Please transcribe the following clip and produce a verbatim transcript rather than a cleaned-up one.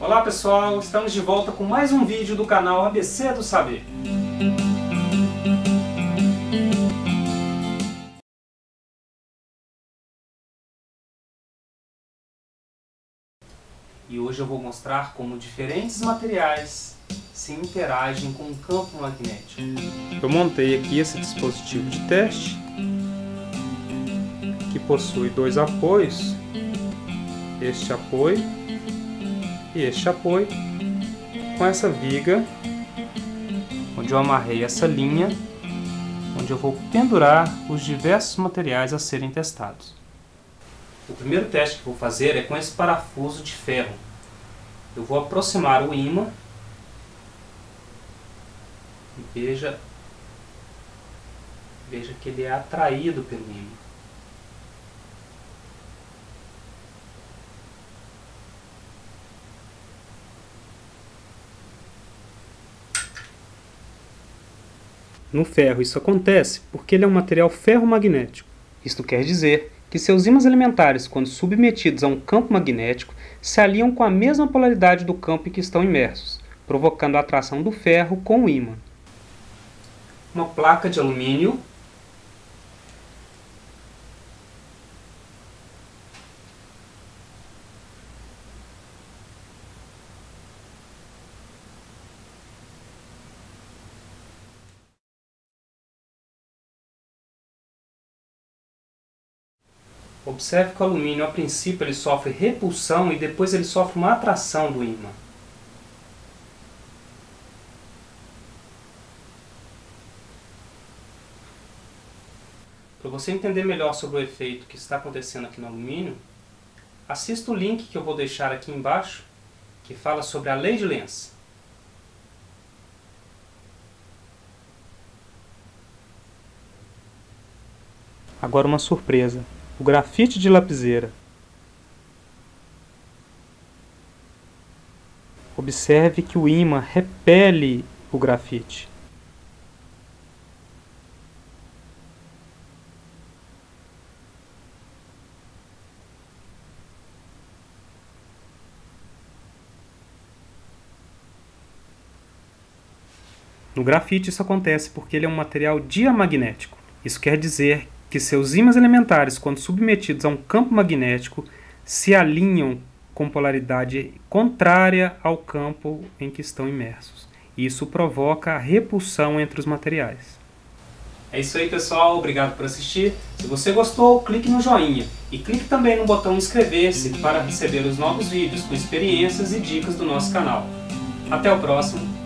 Olá pessoal, estamos de volta com mais um vídeo do canal A B C do Saber. E hoje eu vou mostrar como diferentes materiais se interagem com o campo magnético. Eu montei aqui esse dispositivo de teste, que possui dois apoios, este apoio e este apoio, com essa viga, onde eu amarrei essa linha, onde eu vou pendurar os diversos materiais a serem testados. O primeiro teste que vou fazer é com esse parafuso de ferro. Eu vou aproximar o ímã. Veja, veja que ele é atraído pelo ímã. No ferro isso acontece porque ele é um material ferromagnético. Isto quer dizer que seus ímãs elementares, quando submetidos a um campo magnético, se aliam com a mesma polaridade do campo em que estão imersos, provocando a atração do ferro com o ímã. Uma placa de alumínio . Observe que o alumínio, a princípio, ele sofre repulsão e depois ele sofre uma atração do ímã. Para você entender melhor sobre o efeito que está acontecendo aqui no alumínio, assista o link que eu vou deixar aqui embaixo, que fala sobre a lei de Lenz. Agora uma surpresa. O grafite de lapiseira. Observe que o ímã repele o grafite. No grafite isso acontece porque ele é um material diamagnético. Isso quer dizer que seus ímãs elementares, quando submetidos a um campo magnético, se alinham com polaridade contrária ao campo em que estão imersos. Isso provoca a repulsão entre os materiais. É isso aí, pessoal. Obrigado por assistir. Se você gostou, clique no joinha e clique também no botão inscrever-se para receber os novos vídeos com experiências e dicas do nosso canal. Até o próximo!